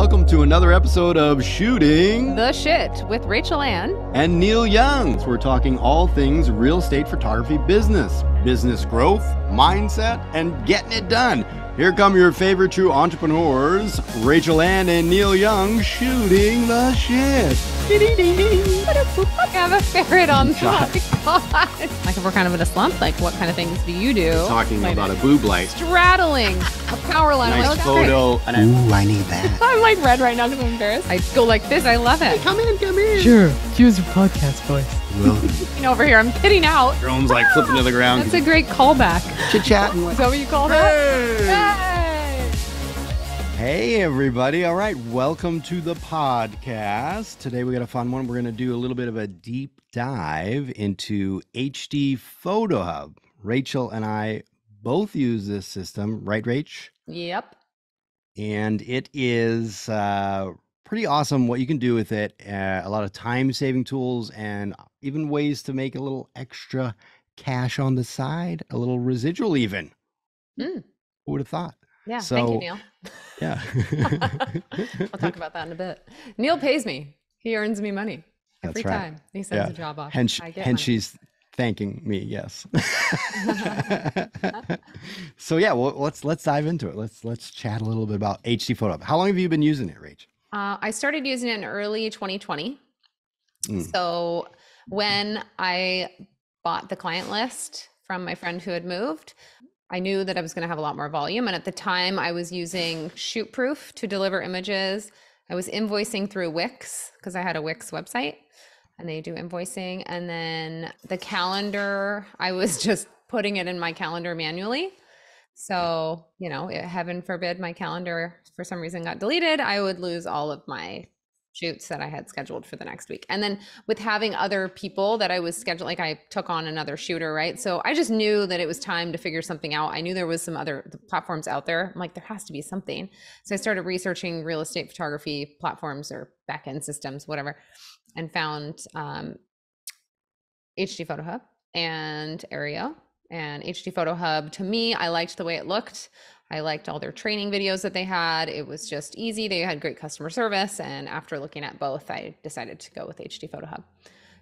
welcome to another episode of Shooting the Shit with Rachael Ann and Neal Young. We're talking all things real estate photography business, business growth, mindset, and getting it done. Here come your favorite true entrepreneurs, Rachael Ann and Neal Young, shooting the shit. I have a ferret on top. Like if we're kind of in a slump, like what kind of things do you do? We're talking about a boob light. Straddling a power line. Nice photo. Great. Ooh, I need that. I'm like red right now because I'm embarrassed. I go like this. I love it. Hey, come in. Sure. Choose your podcast voice. You know, over here, I'm kidding out. Drone's like flipping to the ground. That's a great callback. Chit-chatting. Is that what you call that? Hey! Hey, everybody. All right. Welcome to the podcast. Today, we got a fun one. We're going to do a little bit of a deep dive into HD Photo Hub. Rachael and I both use this system. Right, Rach? Yep. And it is pretty awesome what you can do with it. A lot of time-saving tools and even ways to make a little extra cash on the side, a little residual even. Who would have thought? Yeah, so, thank you, Neal. Yeah. I'll talk about that in a bit. Neal pays me. He earns me money every time. He sends a job off. And she's thanking me, yes. So yeah, well, let's dive into it. Let's chat a little bit about HD Photo Hub. How long have you been using it, Rach? I started using it in early 2020. So when I bought the client list from my friend who had moved, I knew that I was going to have a lot more volume. And at the time I was using Shootproof to deliver images. I was invoicing through Wix because I had a Wix website and they do invoicing. And then the calendar, I was just putting it in my calendar manually. So, you know, heaven forbid my calendar for some reason got deleted, I would lose all of my shoots that I had scheduled for the next week. And then with having other people that I was scheduled, like I took on another shooter, right? So I just knew that it was time to figure something out. I knew there was some other platforms out there. I'm like, there has to be something. So I started researching real estate photography platforms or backend systems, whatever, and found HD Photo Hub and Aryeo. And HD Photo Hub, to me, I liked the way it looked. I liked all their training videos that they had. It was just easy. They had great customer service. And after looking at both, I decided to go with HD Photo Hub.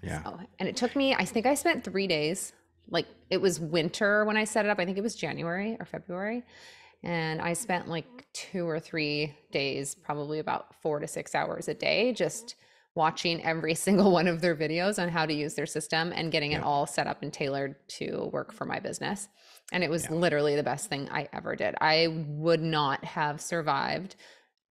Yeah. So, and it took me, I think I spent 3 days. Like it was winter when I set it up. I think it was January or February. And I spent like 2 or 3 days, probably about 4 to 6 hours a day, just watching every single one of their videos on how to use their system and getting it all set up and tailored to work for my business. And it was literally the best thing I ever did. I would not have survived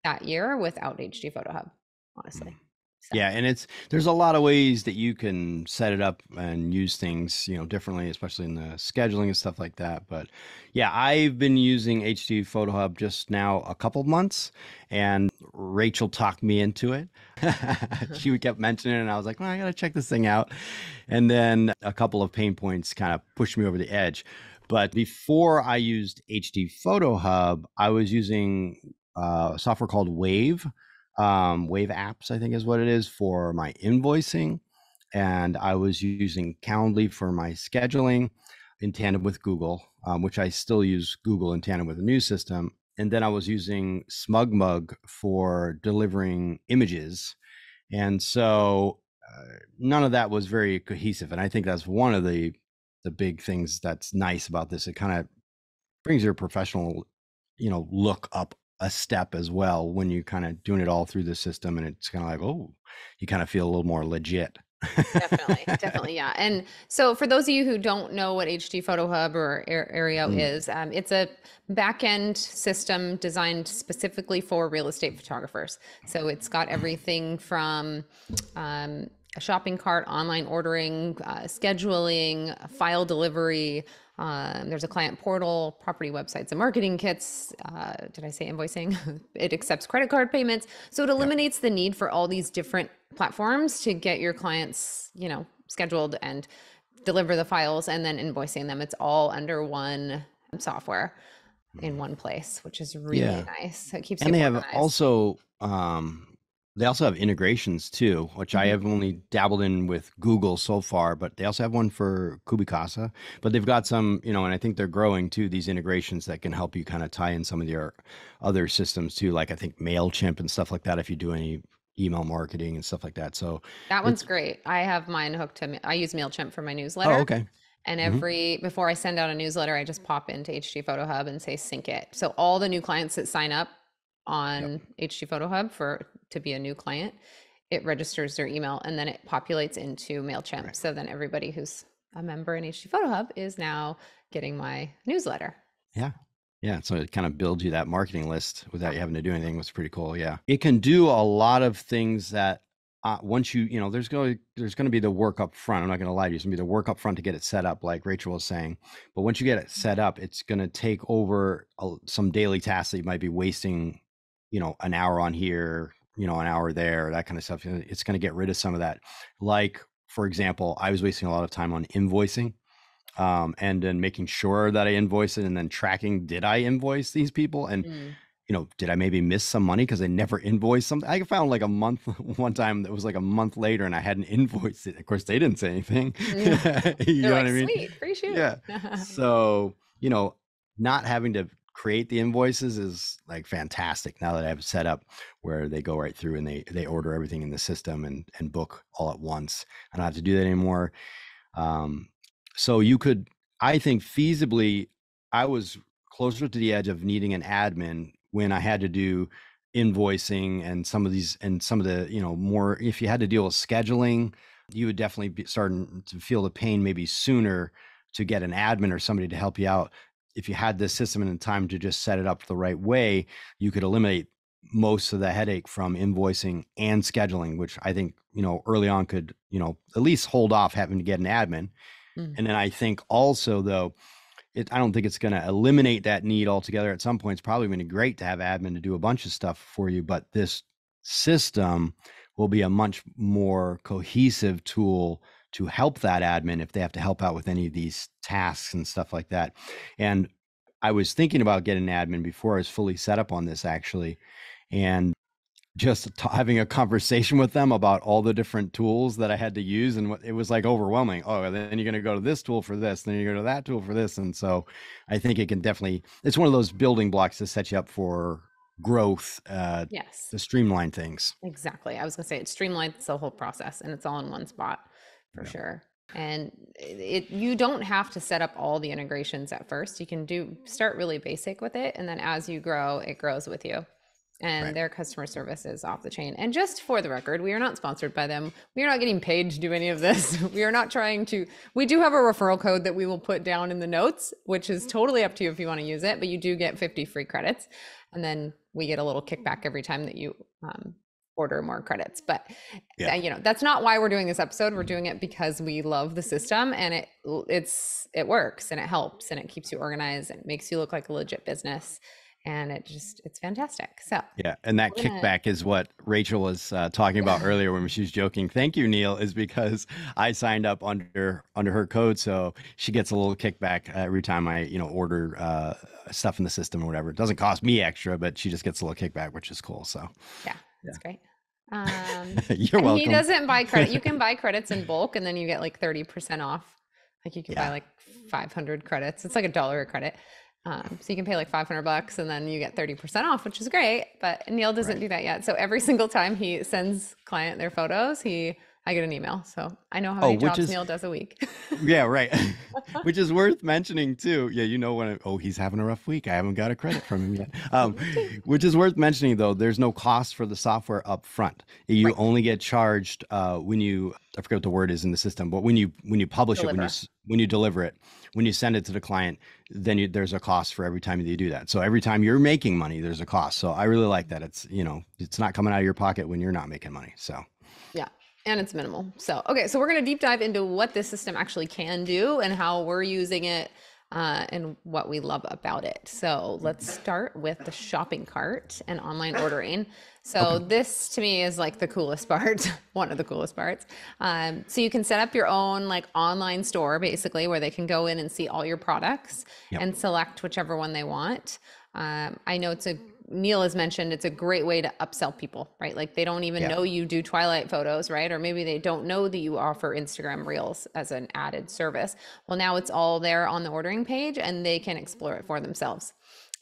that year without HD Photo Hub, honestly. So. Yeah, and there's a lot of ways that you can set it up and use things, you know, differently, especially in the scheduling and stuff like that. But yeah, I've been using HD Photo Hub just now a couple months, and Rachael talked me into it. She kept mentioning it, and I was like, well, I gotta check this thing out. And then a couple of pain points kind of pushed me over the edge. But before I used HD Photo Hub, I was using software called Wave. Wave Apps, I think is what it is, for my invoicing. And I was using Calendly for my scheduling in tandem with Google, which I still use Google in tandem with a new system. And then I was using SmugMug for delivering images. And so none of that was very cohesive. And I think that's one of the big things that's nice about this. It kind of brings your professional, you know, look up a step as well when you're kind of doing it all through the system, and it's kind of like, oh, you kind of feel a little more legit. definitely. Yeah. And so for those of you who don't know what HD Photo Hub or Aryeo is, it's a back-end system designed specifically for real estate photographers. So it's got everything from a shopping cart, online ordering, scheduling, file delivery. There's a client portal, property websites and marketing kits. Did I say invoicing? It accepts credit card payments. So it eliminates the need for all these different platforms to get your clients, you know, scheduled and deliver the files and then invoicing them. It's all under one software in one place, which is really nice. It keeps you organized. And they have also They also have integrations too, which I have only dabbled in with Google so far, but they also have one for CubiCasa. But they've got some, you know, and I think they're growing too, these integrations that can help you kind of tie in some of your other systems too, like I think Mailchimp and stuff like that, if you do any email marketing and stuff like that. So that one's great. I have mine hooked to, I use Mailchimp for my newsletter. Oh, okay. And every, before I send out a newsletter, I just pop into HD Photo Hub and say, sync it. So all the new clients that sign up on HD Photo Hub to be a new client, it registers their email and then it populates into Mailchimp. Right. So then everybody who's a member in HD Photo Hub is now getting my newsletter. Yeah. Yeah. So it kind of builds you that marketing list without you having to do anything. It was pretty cool. Yeah. It can do a lot of things that once you know, there's going to be the work up front. I'm not going to lie to you. It's going to be the work up front to get it set up, like Rachael was saying. But once you get it set up, it's going to take over some daily tasks that you might be wasting, you know, an hour on here, you know, an hour there, that kind of stuff. It's going to get rid of some of that. Like, for example, I was wasting a lot of time on invoicing. And then making sure that I invoiced it, and then tracking, did I invoice these people? And, you know, did I maybe miss some money because I never invoiced something? I found like one time that was like a month later and I hadn't invoiced it. Of course, they didn't say anything. Yeah. You know, like, what I mean? Sweet, free shoot. Yeah. So, you know, not having to create the invoices is like fantastic now that I have it set up where they go right through and they order everything in the system and book all at once. I don't have to do that anymore. So you could, I think feasibly, I was closer to the edge of needing an admin when I had to do invoicing and some of these, and some of the, you know, more, if you had to deal with scheduling, you would definitely be starting to feel the pain maybe sooner to get an admin or somebody to help you out. If you had this system and the time to just set it up the right way, you could eliminate most of the headache from invoicing and scheduling, which I think, you know, early on could, you know, at least hold off having to get an admin. And then I think also, though, I don't think it's going to eliminate that need altogether. At some point, it's probably going to be great to have admin to do a bunch of stuff for you. But this system will be a much more cohesive tool to help that admin if they have to help out with any of these tasks and stuff like that. And I was thinking about getting an admin before I was fully set up on this, actually. And just having a conversation with them about all the different tools that I had to use, and what, it was like overwhelming. Oh, then you're going to go to this tool for this, then you go to that tool for this. And so I think it can definitely, it's one of those building blocks to set you up for growth, to streamline things. Exactly. I was gonna say it streamlines the whole process, and it's all in one spot for sure. And you don't have to set up all the integrations at first. You can start really basic with it. And then as you grow, it grows with you. And their customer service is off the chain. And just for the record, we are not sponsored by them. We are not getting paid to do any of this. We are not trying to, we do have a referral code that we will put down in the notes, which is totally up to you if you want to use it, but you do get 50 free credits. And then we get a little kickback every time that you order more credits. But you know, that's not why we're doing this episode. We're doing it because we love the system, and it works, and it helps, and it keeps you organized, and it makes you look like a legit business. And it's fantastic. So yeah, and that kickback is what Rachael was talking about earlier when she was joking. Thank you, Neal, is because I signed up under her code, so she gets a little kickback every time I order stuff in the system or whatever. It doesn't cost me extra, but she just gets a little kickback, which is cool. So yeah, that's great. You're welcome. He doesn't buy credit. You can buy credits in bulk, and then you get like 30% off. Like you can buy like 500 credits. It's like $1 a credit. So you can pay like $500 and then you get 30% off, which is great. But Neal doesn't do that yet. So every single time he sends client their photos, I get an email. So I know how many jobs Neal does a week. Yeah, right. Which is worth mentioning too. Yeah, you know when, he's having a rough week. I haven't got a credit from him yet. Which is worth mentioning though, there's no cost for the software up front. You only get charged when you, I forget what the word is in the system, but when you publish it, when you deliver it, when you send it to the client, then there's a cost for every time you do that. So every time you're making money, there's a cost. So I really like that. It's, it's not coming out of your pocket when you're not making money. So yeah, and it's minimal. So, okay. So we're going to deep dive into what this system actually can do and how we're using it and what we love about it. So let's start with the shopping cart and online ordering. So this to me is like the coolest part, one of the coolest parts. So you can set up your own like online store basically where they can go in and see all your products and select whichever one they want. I know it's a Neal has mentioned, it's a great way to upsell people, right? Like they don't even know you do twilight photos, right? Or maybe they don't know that you offer Instagram Reels as an added service. Well, now it's all there on the ordering page and they can explore it for themselves.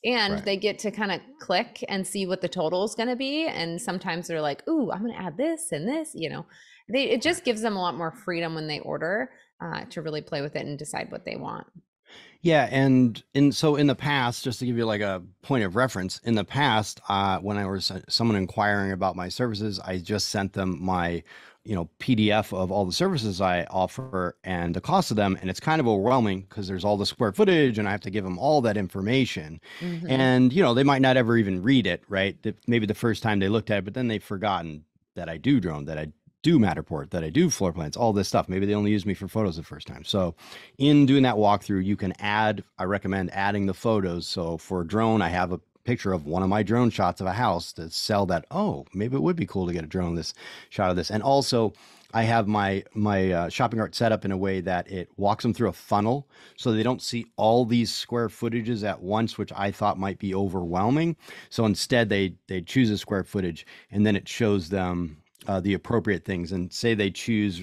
And they get to kind of click and see what the total is going to be. And sometimes they're like, ooh, I'm going to add this and this, you know, it just gives them a lot more freedom when they order to really play with it and decide what they want. Yeah. And so in the past, just to give you like a point of reference, in the past, when I was someone inquiring about my services, I just sent them my, PDF of all the services I offer and the cost of them. And it's kind of overwhelming because there's all the square footage and I have to give them all that information. And, they might not ever even read it, right? Maybe the first time they looked at it, but then they've forgotten that I do drone, that I do Matterport, that I do floor plans, all this stuff. Maybe they only use me for photos the first time. So in doing that walkthrough, you can add, I recommend adding the photos. So for a drone, I have a picture of one of my drone shots of a house to sell that. Oh, maybe it would be cool to get a drone shot of this. And also I have my shopping cart set up in a way that it walks them through a funnel so they don't see all these square footages at once, which I thought might be overwhelming. So instead they choose a square footage and then it shows them the appropriate things. And say they choose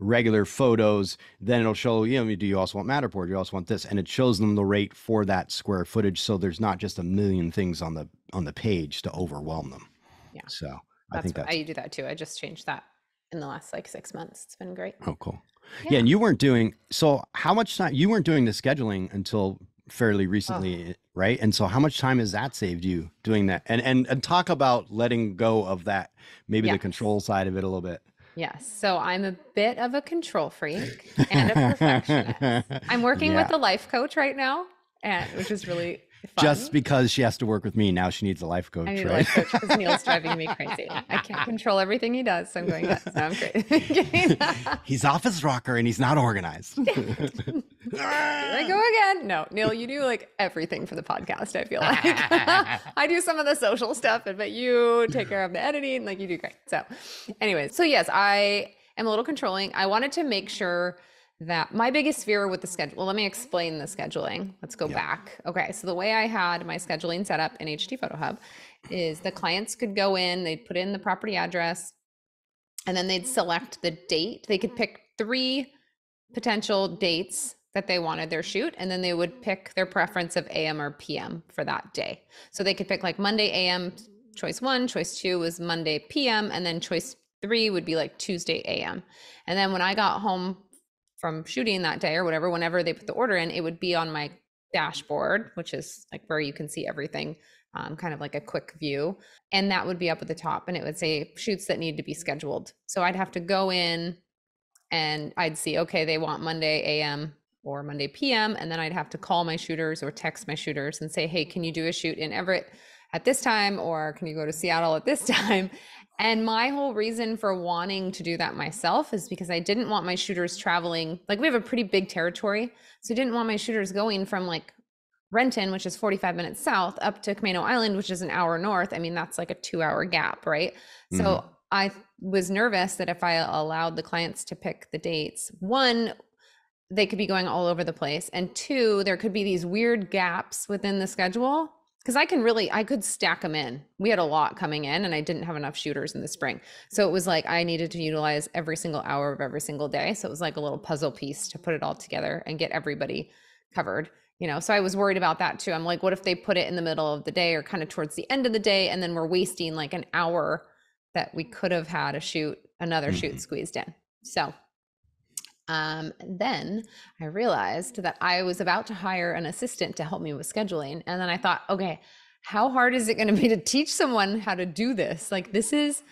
regular photos, then it'll show, do you also want Matterport? Do you also want this? And it shows them the rate for that square footage. So there's not just a million things on the page to overwhelm them. Yeah. So I think that's how you do that too. I just changed that in the last like 6 months. It's been great. Oh, cool. Yeah. And you weren't doing, so how much time, you weren't doing the scheduling until fairly recently, right? And so how much time has that saved you doing that? And talk about letting go of that, maybe the control side of it a little bit. Yes. So I'm a bit of a control freak and a perfectionist. I'm working with a life coach right now, which is really fun. Just because she has to work with me, now she needs a life coach, right? A life coach because Neil's driving me crazy. I can't control everything he does, so I'm going nuts. No, I'm crazy. He's off his rocker and he's not organized. Here I go again. No, Neal, you do like everything for the podcast, I feel like. I do some of the social stuff, but you take care of the editing, like you do great. So anyways, so yes, I am a little controlling. I wanted to make sure that my biggest fear with the schedule, well, let me explain the scheduling. Let's go back. Okay, so the way I had my scheduling set up in HD Photo Hub is the clients could go in, they'd put in the property address, and then they'd select the date. They could pick 3 potential dates that they wanted their shoot, and then they would pick their preference of AM or PM for that day. So they could pick like Monday AM, choice 1, choice 2 was Monday PM, and then choice 3 would be like Tuesday AM. And then when I got home from shooting that day or whatever, whenever they put the order in, it would be on my dashboard, which is like where you can see everything, kind of like a quick view. And that would be up at the top and it would say shoots that need to be scheduled. So I'd have to go in and I'd see, okay, they want Monday AM or Monday PM. And then I'd have to call my shooters or text my shooters and say, hey, can you do a shoot in Everett at this time? Or can you go to Seattle at this time? And my whole reason for wanting to do that myself is because I didn't want my shooters traveling. Like we have a pretty big territory. So I didn't want my shooters going from like Renton, which is 45 minutes south, up to Camano Island, which is an hour north. I mean, that's like a 2-hour gap, right? Mm-hmm. So I was nervous that if I allowed the clients to pick the dates, 1, they could be going all over the place. And 2, there could be these weird gaps within the schedule. Cause I could stack them in. We had a lot coming in and I didn't have enough shooters in the spring. So it was like, I needed to utilize every single hour of every single day. So it was like a little puzzle piece to put it all together and get everybody covered, so I was worried about that too. I'm like, what if they put it in the middle of the day or kind of towards the end of the day? And then we're wasting like an hour that we could have had a shoot, another shoot squeezed in. So then I realized that I was about to hire an assistant to help me with scheduling. And then I thought, okay, how hard is it going to be to teach someone how to do this? Like this is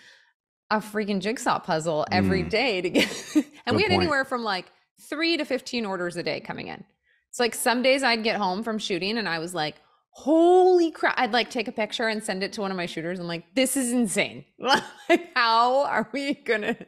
a freaking jigsaw puzzle every day to get, and we had anywhere from like 3 to 15 orders a day coming in. It's like some days I'd get home from shooting and I was like, holy crap. I'd like take a picture and send it to one of my shooters. I'm like, this is insane. Like, how are we gonna? Like,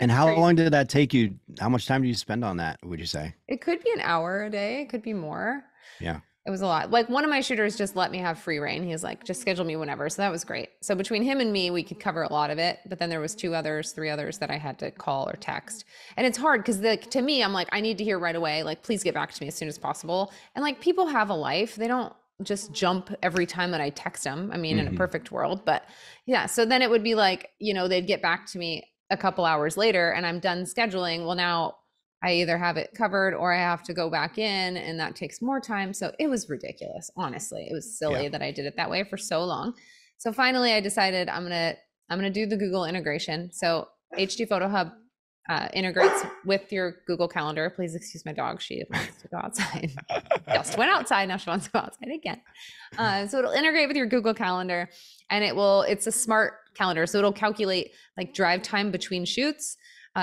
and how long did that take you? How much time do you spend on that, would you say? It could be an hour a day. It could be more. Yeah. It was a lot. Like one of my shooters just let me have free reign. He was like, just schedule me whenever. So that was great. So between him and me, we could cover a lot of it. But then there was 3 others that I had to call or text. And it's hard because to me, I'm like, I need to hear right away. Like, please get back to me as soon as possible. And like people have a life. They don't just jump every time that I text them. I mean, in a perfect world, but yeah. So then it would be like, you know, they'd get back to me a couple hours later and I'm done scheduling. Well, now I either have it covered or I have to go back in, and that takes more time. So it was ridiculous. Honestly, it was silly that I did it that way for so long. So finally I decided I'm going to do the Google integration. So HD Photo Hub integrates with your Google Calendar. Please excuse my dog. She wants to go outside. Just went outside. Now she wants to go outside again. So it'll integrate with your Google Calendar, and it will, it's a smart calendar. So it'll calculate like drive time between shoots.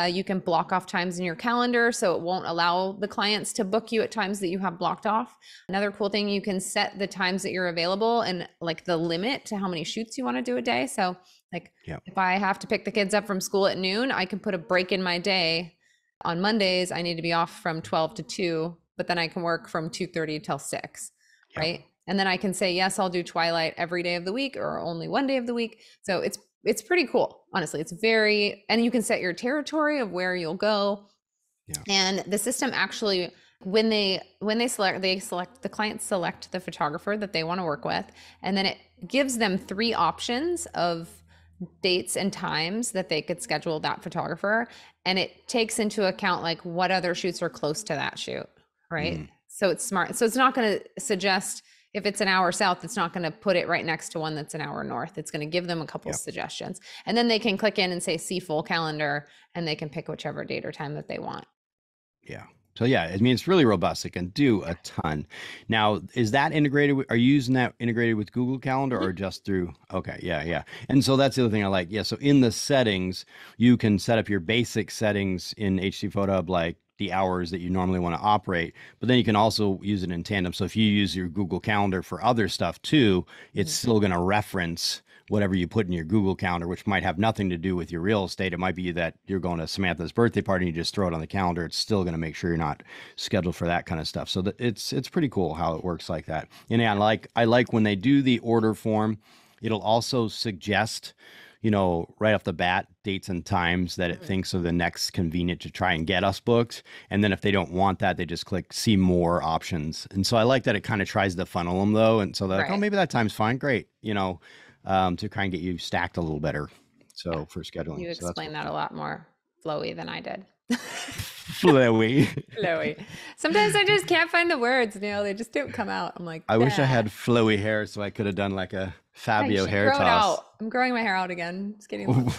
You can block off times in your calendar, so it won't allow the clients to book you at times that you have blocked off. Another cool thing, you can set the times that you're available and like the limit to how many shoots you want to do a day. So like if I have to pick the kids up from school at noon, I can put a break in my day. On Mondays, I need to be off from 12 to 2, but then I can work from 2:30 till 6, right? And then I can say, yes, I'll do Twilight every day of the week or only one day of the week. So it's pretty cool. Honestly, it's very, and you can set your territory of where you'll go. And the system actually, when they select, the clients select the photographer that they want to work with. And then it gives them 3 options of dates and times that they could schedule that photographer. And it takes into account like what other shoots are close to that shoot, right? So it's smart. So it's not going to suggest, if it's an hour south, it's not going to put it right next to one that's an hour north. It's going to give them a couple suggestions, and then they can click in and say, see full calendar, and they can pick whichever date or time that they want. So I mean, it's really robust. It can do a ton. Now, is that integrated with, are you using that integrated with Google Calendar or just through? And so that's the other thing I like. So in the settings, you can set up your basic settings in HD Photo Hub, like the hours that you normally want to operate, but then you can also use it in tandem. So if you use your Google Calendar for other stuff too, it's still going to reference whatever you put in your Google Calendar, which might have nothing to do with your real estate. It might be that you're going to Samantha's birthday party and you just throw it on the calendar. It's still going to make sure you're not scheduled for that kind of stuff. So it's pretty cool how it works like that. And I like when they do the order form, it'll also suggest, you know, right off the bat, dates and times that it thinks are the next convenient to try and get us booked. And then if they don't want that, they just click see more options. And so I like that it kind of tries to funnel them though. And so they're like, oh, maybe that time's fine. Great. You know, to kind of get you stacked a little better. So for scheduling. You explained that a lot more flowy than I did. Flowy. Sometimes I just can't find the words, Neil. They just don't come out. I'm like, I wish I had flowy hair so I could have done like a Fabio hair toss. I'm growing my hair out again. It's getting long.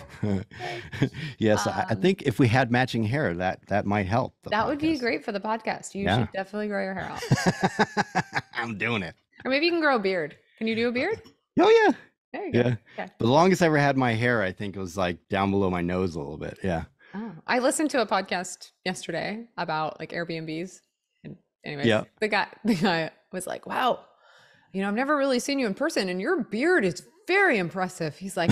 I think if we had matching hair, that might help. That would be great for the podcast. You should definitely grow your hair out. I'm doing it. Or maybe you can grow a beard. Can you do a beard? Oh yeah. There you go. The longest I ever had my hair, I think, was like down below my nose a little bit. Oh, I listened to a podcast yesterday about like Airbnbs, and anyways, the guy was like, wow, you know, I've never really seen you in person and your beard is very impressive. He's like,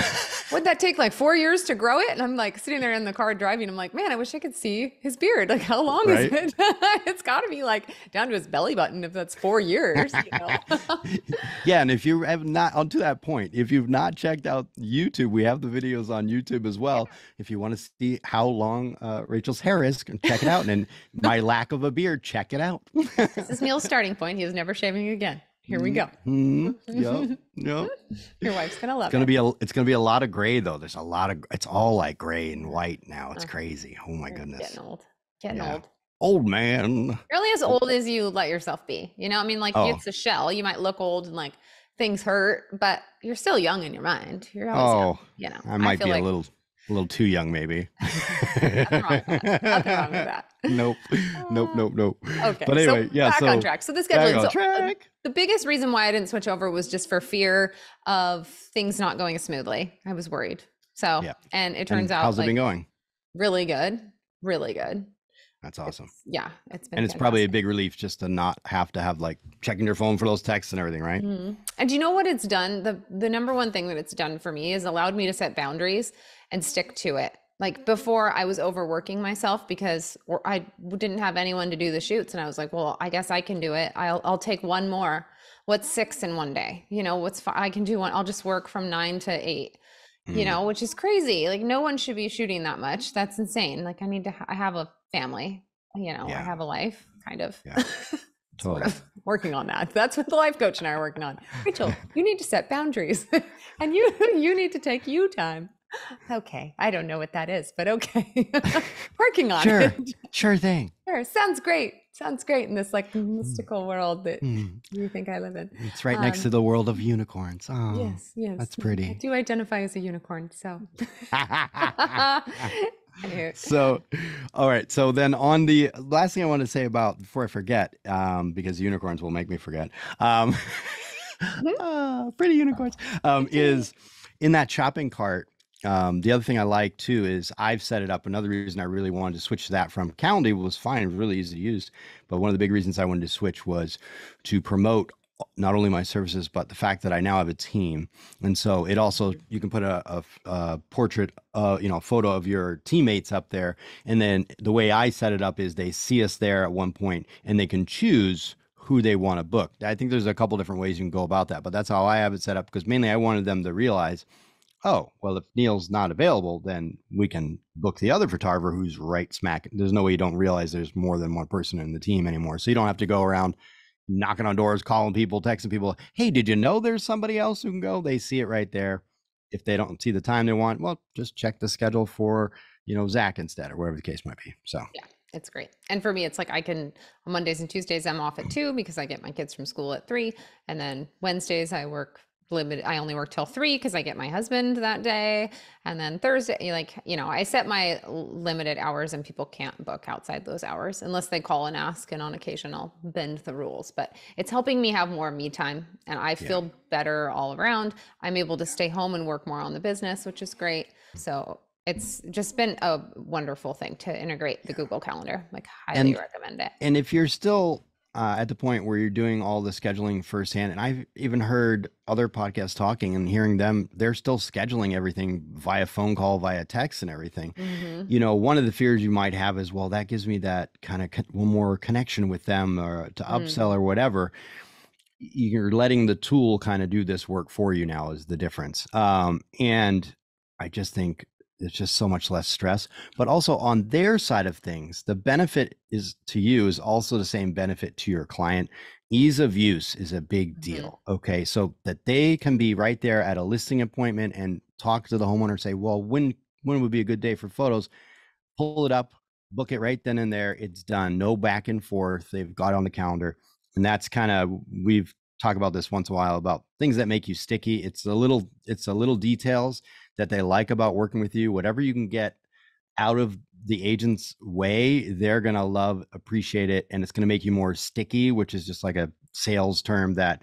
would that take like 4 years to grow it? And I'm like sitting there in the car driving. I'm like, man, I wish I could see his beard. Like, how long is it? It's got to be like down to his belly button if that's 4 years. You know? And if you have not, on to that point, if you've not checked out YouTube, we have the videos on YouTube as well. If you want to see how long Rachel's hair is, check it out. And my lack of a beard, check it out. This is Neil's starting point. He is never shaving again. Here we go. Your wife's gonna love It's gonna be a lot of gray though. There's a lot of, it's all like gray and white now. It's crazy. Oh my goodness. Getting old. Old man. You're only as old as you let yourself be. You know, I mean, like it's a shell. You might look old and like things hurt, but you're still young in your mind. You're always young, you know. I might be like a little too young, maybe. Nothing wrong with that. Nope. Okay. But anyway, back on track. So the scheduling. The biggest reason why I didn't switch over was just for fear of things not going smoothly. I was worried. So, and it turns out, how's it been going? Really good. Really good. That's awesome. It's been fantastic. It's probably a big relief just to not have to have like checking your phone for those texts and everything, right? And do you know what it's done? The number one thing that it's done for me is allowed me to set boundaries and stick to it. Like before, I was overworking myself because I didn't have anyone to do the shoots, and I was like, well, I guess I can do it. I'll take one more. What's 6 in one day? You know, what's 5? I can do one. I'll just work from 9 to 8. You know, which is crazy. Like no one should be shooting that much. That's insane. Like I have a family, you know, I have a life kind of. Totally. Working on that. That's what the life coach and I are working on. Rachel, you need to set boundaries and you need to take you time. Okay. I don't know what that is, but okay. Working on it. Sure thing. Sure. Sounds great. Sounds great in this like mystical world that you think I live in. It's right next to the world of unicorns. Oh, yes. Yes. That's pretty. I do identify as a unicorn. So. So, all right. So then on the last thing I want to say about before I forget, because unicorns will make me forget, pretty unicorns, is in that shopping cart. The other thing I like too is I've set it up. Another reason I really wanted to switch to that from Calendly was fine. It was really easy to use. But one of the big reasons I wanted to switch was to promote not only my services, but the fact that I now have a team. And so it also, you can put a portrait, photo of your teammates up there. And then the way I set it up is they see us there at one point and they can choose who they want to book. I think there's a couple different ways you can go about that, but that's how I have it set up because mainly I wanted them to realize, oh, well, if Neal's not available, then we can book the other photographer who's right smack. There's no way you don't realize there's more than one person in the team anymore. So you don't have to go around knocking on doors, calling people, texting people, hey, did you know there's somebody else who can go? They see it right there. If they don't see the time they want, well, just check the schedule for, Zach instead or whatever the case might be. So yeah, it's great. And for me, it's like I can, on Mondays and Tuesdays, I'm off at 2 because I get my kids from school at 3. And then Wednesdays I work limited. I only work till 3 because I get my husband that day. And then Thursday, I set my limited hours and people can't book outside those hours unless they call and ask. And on occasion I'll bend the rules, but it's helping me have more me time and I feel better all around. I'm able to stay home and work more on the business, which is great. So it's just been a wonderful thing to integrate the Google Calendar. Like highly recommend it. And if you're still at the point where you're doing all the scheduling firsthand, and I've even heard other podcasts talking and hearing them, they're still scheduling everything via phone call, via text and everything. One of the fears you might have is, well, that gives me that kind of one more connection with them or to upsell or whatever. You're letting the tool kind of do this work for you now is the difference. And I just think it's just so much less stress, but also on their side of things, the benefit is to you is also the same benefit to your client. Ease of use is a big deal. Okay. So that they can be right there at a listing appointment and talk to the homeowner, say, well, when would be a good day for photos? Pull it up, book it right then and there. It's done. No back and forth. They've got it on the calendar. And that's kind of, we've talked about this once in a while about things that make you sticky. It's the little details that they like about working with you. Whatever you can get out of the agent's way, they're going to love, appreciate it. And it's going to make you more sticky, which is just like a sales term that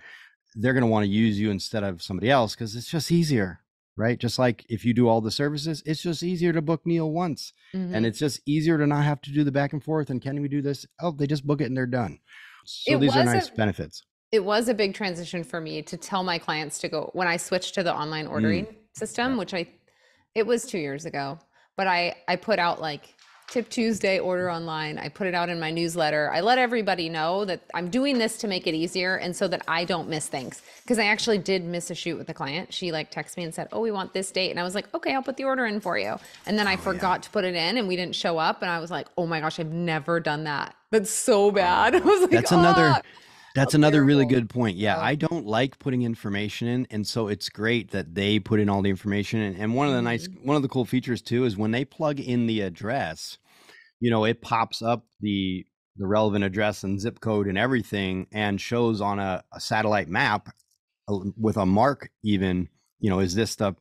they're going to want to use you instead of somebody else because it's just easier, right? Just like if you do all the services, it's just easier to book Neal once. And it's just easier to not have to do the back and forth. And can we do this? Oh, they just book it and they're done. So these are nice benefits. It was a big transition for me to tell my clients to go when I switched to the online ordering system, which it was 2 years ago, but I put out like Tip Tuesday, order online. I put it out in my newsletter. I let everybody know that I'm doing this to make it easier and so that I don't miss things. Cause I actually did miss a shoot with a client. She like texted me and said, oh, we want this date. And I was like, okay, I'll put the order in for you. And then I forgot to put it in and we didn't show up. And I was like, oh my gosh, I've never done that. That's so bad. I was like, That's another really good point. Yeah, I don't like putting information in. And so it's great that they put in all the information. And one of the cool features too, is when they plug in the address, it pops up the relevant address and zip code and everything and shows on a satellite map with a mark even, is this the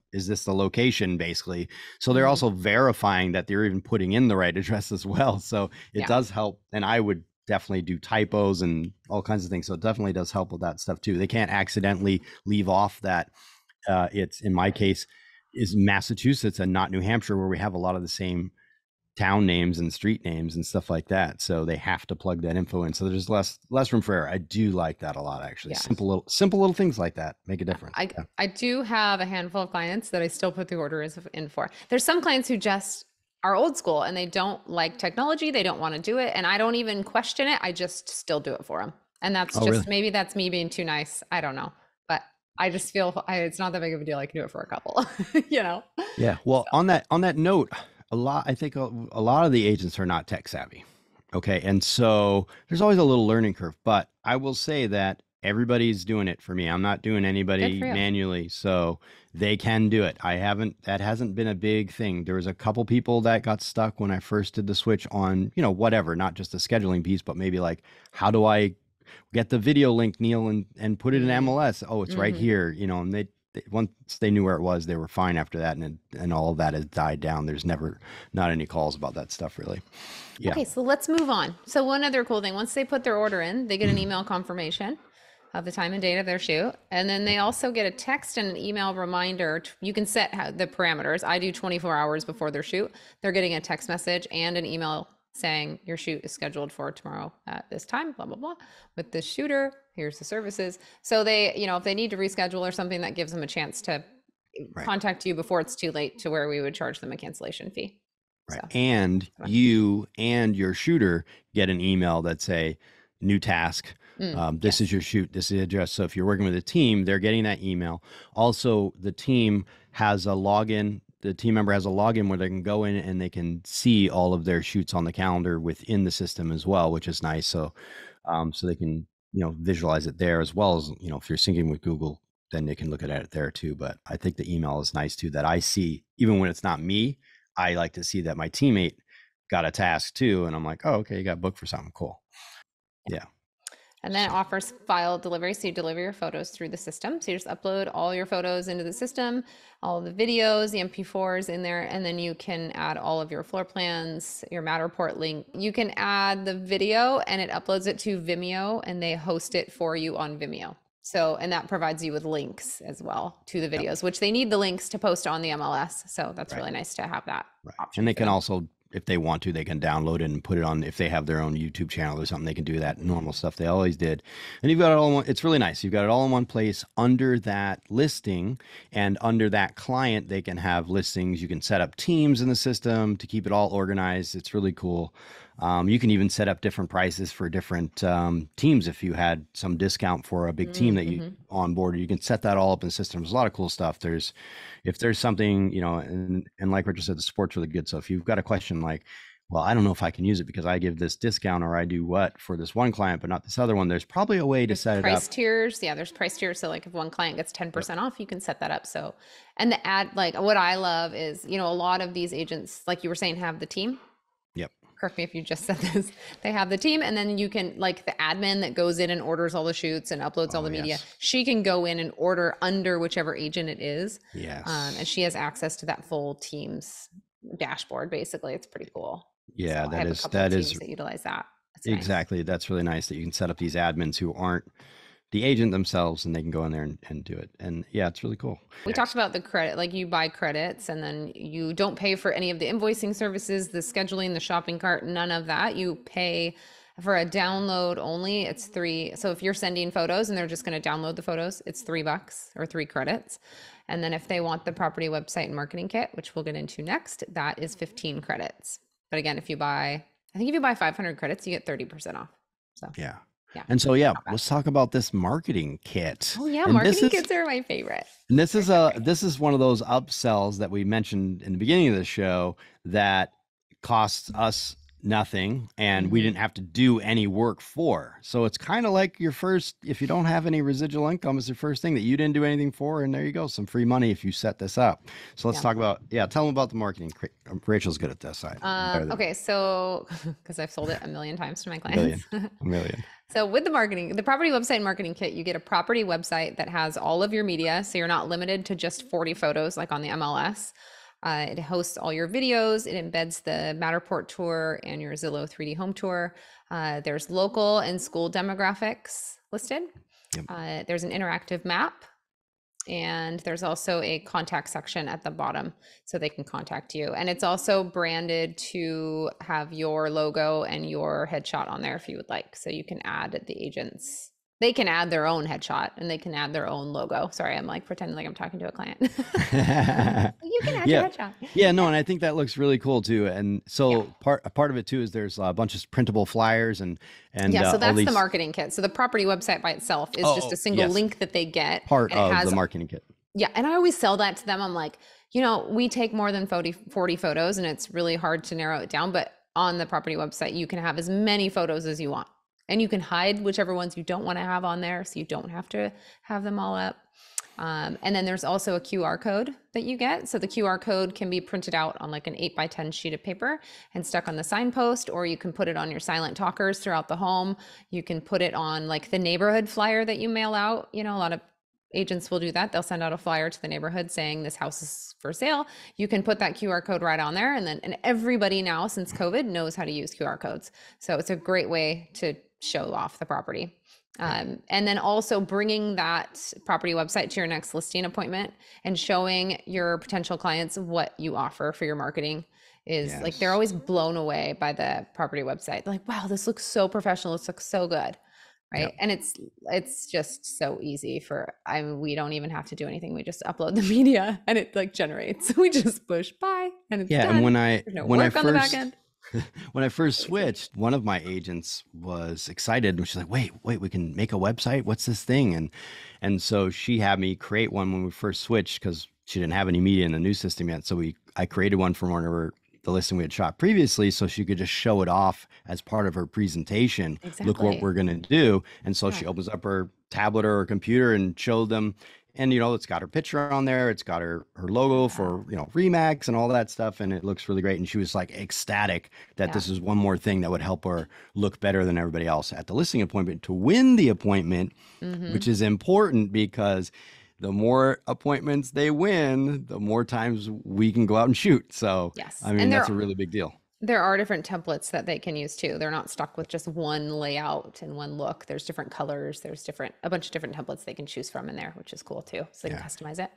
location basically? So they're also verifying that they're even putting in the right address as well. So it does help. And I would definitely do typos and all kinds of things. So it definitely does help with that stuff too. They can't accidentally leave off that. It's in my case is Massachusetts and not New Hampshire, where we have a lot of the same town names and street names and stuff like that. So they have to plug that info in. So there's less room for error. I do like that a lot, actually. Yeah. Simple little things like that make a difference. I do have a handful of clients that I still put the orders in for. There's some clients who just are old school and they don't like technology. They don't want to do it. And I don't even question it. I just still do it for them. And that's maybe that's me being too nice. I don't know, but I just feel it's not that big of a deal. I can do it for a couple, Yeah. Well, on that note, I think a lot of the agents are not tech savvy. Okay. And so there's always a little learning curve, but I will say that everybody's doing it for me. I'm not doing anybody manually, so they can do it. That hasn't been a big thing. There was a couple people that got stuck when I first did the switch on, you know, whatever, not just the scheduling piece, but maybe like, how do I get the video link, Neil, and put it in MLS? Oh, it's right here, you know, and they once they knew where it was, they were fine after that. And all of that has died down. There's not any calls about that stuff really. Yeah. Okay. So let's move on. So one other cool thing, once they put their order in, they get an email confirmation of the time and date of their shoot. And then they also get a text and an email reminder. You can set the parameters. I do 24 hours before their shoot. They're getting a text message and an email saying your shoot is scheduled for tomorrow at this time, blah, blah, blah, with this shooter, here's the services. So they, you know, if they need to reschedule or something, that gives them a chance to contact you before it's too late, to where we would charge them a cancellation fee. Right. So, and you and your shooter get an email that say, new task, this is your shoot, this is the address. So if you're working with a team, they're getting that email. Also, the team has a login. The team member has a login where they can go in and they can see all of their shoots on the calendar within the system as well, which is nice. So, so they can, you know, visualize it there, as well as, you know, if you're syncing with Google, then they can look at it there too. But I think the email is nice too, that I see, even when it's not me, I like to see that my teammate got a task too. And I'm like, oh, okay, you got booked for something cool. Yeah. And then it offers file delivery. So you deliver your photos through the system. So you just upload all your photos into the system, all the videos, the MP4s in there, and then you can add all of your floor plans, your Matterport link. You can add the video and it uploads it to Vimeo and they host it for you on Vimeo. So, and that provides you with links as well to the videos, which they need the links to post on the MLS. So that's really nice to have that option. And they can also, if they want to, they can download it and put it on, if they have their own YouTube channel or something, they can do that normal stuff they always did. And you've got it all in one, it's really nice. You've got it all in one place under that listing, and under that client, they can have listings. You can set up teams in the system to keep it all organized. It's really cool. You can even set up different prices for different teams. If you had some discount for a big team that you onboarded, you can set that all up in the system. There's a lot of cool stuff. There's, if there's something, you know, and like Richard said, the support's really good. So if you've got a question like, well, I don't know if I can use it because I give this discount or I do what for this one client, but not this other one, there's probably a way to set it up. Price tiers. Yeah, there's price tiers. So like if one client gets 10% off, you can set that up. So, and the ad, like what I love is, you know, a lot of these agents, like you were saying, have the team. Correct me if you just said this, they have the team, and then you can, like the admin that goes in and orders all the shoots and uploads all the media, she can go in and order under whichever agent it is. And she has access to that full team's dashboard, basically. It's pretty cool. Yeah, so that that utilize that. That's exactly. Nice. That's really nice that you can set up these admins who aren't the agent themselves, and they can go in there and do it. And yeah, it's really cool. We talked about the credit, like you buy credits and then you don't pay for any of the invoicing services, the scheduling, the shopping cart, none of that. You pay for a download only. It's $3. So if you're sending photos and they're just going to download the photos, it's $3 or 3 credits. And then if they want the property website and marketing kit, which we'll get into next, that is 15 credits. But again, if you buy, I think if you buy 500 credits, you get 30% off. So yeah. Yeah, and so, yeah, let's talk about this marketing kit. Oh, yeah. And marketing kits are my favorite. And this is one of those upsells that we mentioned in the beginning of the show that costs us nothing and we didn't have to do any work for. So it's kind of like your first, if you don't have any residual income, it's the first thing that you didn't do anything for. And there you go. Some free money if you set this up. So let's talk about, tell them about the marketing. Rachel's good at this. Okay. So, because I've sold it a million times to my clients. A million. So with the marketing, the property website and marketing kit, you get a property website that has all of your media. So you're not limited to just 40 photos like on the MLS. It hosts all your videos. It embeds the Matterport tour and your Zillow 3D home tour. There's local and school demographics listed. There's an interactive map. And there's also a contact section at the bottom so they can contact you. And it's also branded to have your logo and your headshot on there if you would like. So you can add the agents. They can add their own headshot and they can add their own logo. Sorry, I'm like pretending like I'm talking to a client. You can add your headshot. Yeah, no, and I think that looks really cool too. And so part of it too is there's a bunch of printable flyers and so that's the marketing kit. So the property website by itself is just a single link that they get. Part of the marketing kit. Yeah, and I always sell that to them. I'm like, you know, we take more than 40 photos and it's really hard to narrow it down, but on the property website, you can have as many photos as you want, and you can hide whichever ones you don't want to have on there, so you don't have to have them all up. And then there's also a QR code that you get. So the QR code can be printed out on like an 8x10 sheet of paper and stuck on the signpost, or you can put it on your silent talkers throughout the home. You can put it on like the neighborhood flyer that you mail out. You know, a lot of agents will do that. They'll send out a flyer to the neighborhood saying this house is for sale. You can put that QR code right on there. And then, and everybody now since COVID knows how to use QR codes. So it's a great way to show off the property. And then also bringing that property website to your next listing appointment and showing your potential clients what you offer for your marketing is yes. Like, they're always blown away by the property website. They're like, wow, this looks so professional. This looks so good. Right. Yep. And it's just so easy for, I mean, we don't even have to do anything. We just upload the media and it like generates, we just push buy and it's done. And when I first switched, one of my agents was excited. She's like, wait, we can make a website. What's this thing? And so she had me create one when we first switched, because she didn't have any media in the new system yet. So I created one from one of her, the listing we had shot previously, so she could just show it off as part of her presentation. Exactly. Look what we're going to do. And so she opens up her tablet or her computer and showed them. And, you know, it's got her picture on there. It's got her logo for, you know, Remax and all that stuff. And it looks really great. And she was like ecstatic that this is one more thing that would help her look better than everybody else at the listing appointment to win the appointment, which is important because the more appointments they win, the more times we can go out and shoot. So, I mean, that's a really big deal. There are different templates that they can use too. They're not stuck with just one layout and one look. There's different colors. There's a bunch of different templates they can choose from in there, which is cool too. So they can customize it.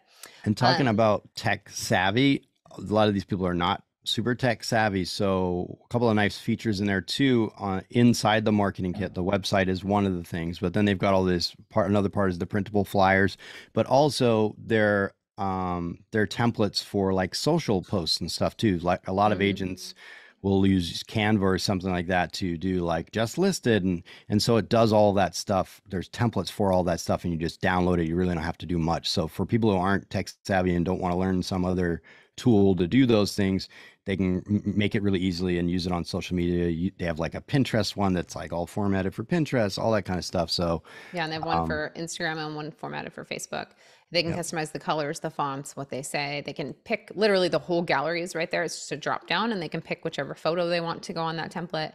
And talking about tech savvy, a lot of these people are not super tech savvy. So a couple of nice features in there too, inside the marketing kit, the website is one of the things, but then they've got all this part. Another part is the printable flyers, but also their templates for like social posts and stuff too. Like a lot of agents will use Canva or something like that to do like just listed. And so it does all that stuff. There's templates for all that stuff and you just download it. You really don't have to do much. So for people who aren't tech savvy and don't want to learn some other tool to do those things, they can make it really easily and use it on social media. They have like a Pinterest one that's like all formatted for Pinterest, all that kind of stuff. So and they have one for Instagram and one formatted for Facebook. They can customize the colors, the fonts, what they say. They can pick literally the whole gallery is right there. It's just a drop down and they can pick whichever photo they want to go on that template.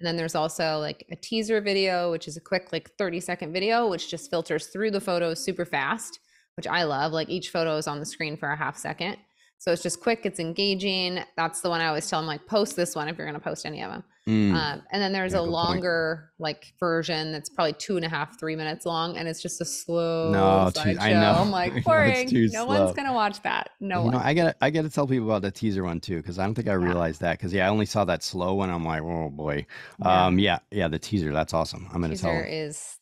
And then there's also like a teaser video, which is a quick like 30-second video, which just filters through the photos super fast, which I love. Like each photo is on the screen for a half second. So it's just quick, it's engaging. That's the one I always tell them, like, post this one if you're going to post any of them. And then there's a longer like version that's probably 2.5–3 minutes long. And it's just a slow slideshow. I know. I'm like, boring. No one's going to watch that. No one. I gotta tell people about the teaser one too, because I don't think I realized that. Because I only saw that slow one. I'm like, oh boy. The teaser, that's awesome. I'm going to tell them. Teaser is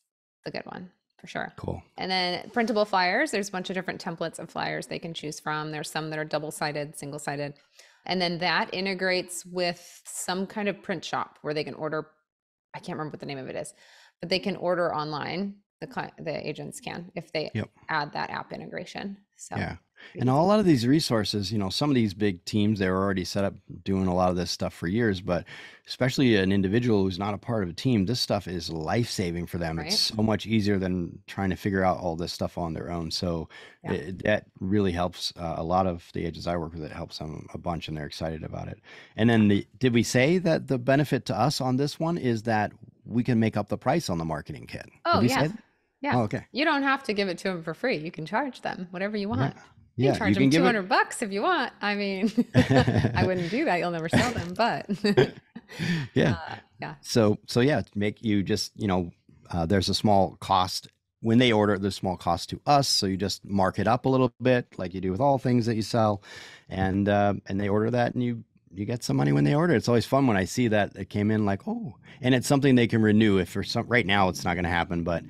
the good one. For sure. Cool. And then printable flyers, there's a bunch of different templates of flyers they can choose from. There's some that are double-sided, single-sided. And then that integrates with some kind of print shop where they can order. I can't remember what the name of it is, but they can order online. The agents can, if they add that app integration. So and a lot of these resources, you know, some of these big teams, they're already set up doing a lot of this stuff for years, but especially an individual who's not a part of a team, this stuff is life-saving for them. Right? It's so much easier than trying to figure out all this stuff on their own. So that really helps a lot of the agents I work with. It helps them a bunch and they're excited about it. And then did we say that the benefit to us on this one is that we can make up the price on the marketing kit? Oh, yeah. Yeah. Oh, okay. You don't have to give it to them for free. You can charge them whatever you want. Right. You can charge them $200 if you want. I mean, I wouldn't do that. You'll never sell them, but So make you just, you know, there's a small cost when they order, there's a small cost to us. So you just mark it up a little bit like you do with all things that you sell, and they order that and you get some money when they order. It's always fun when I see that it came in like, oh, and it's something they can renew if for some right now it's not going to happen, but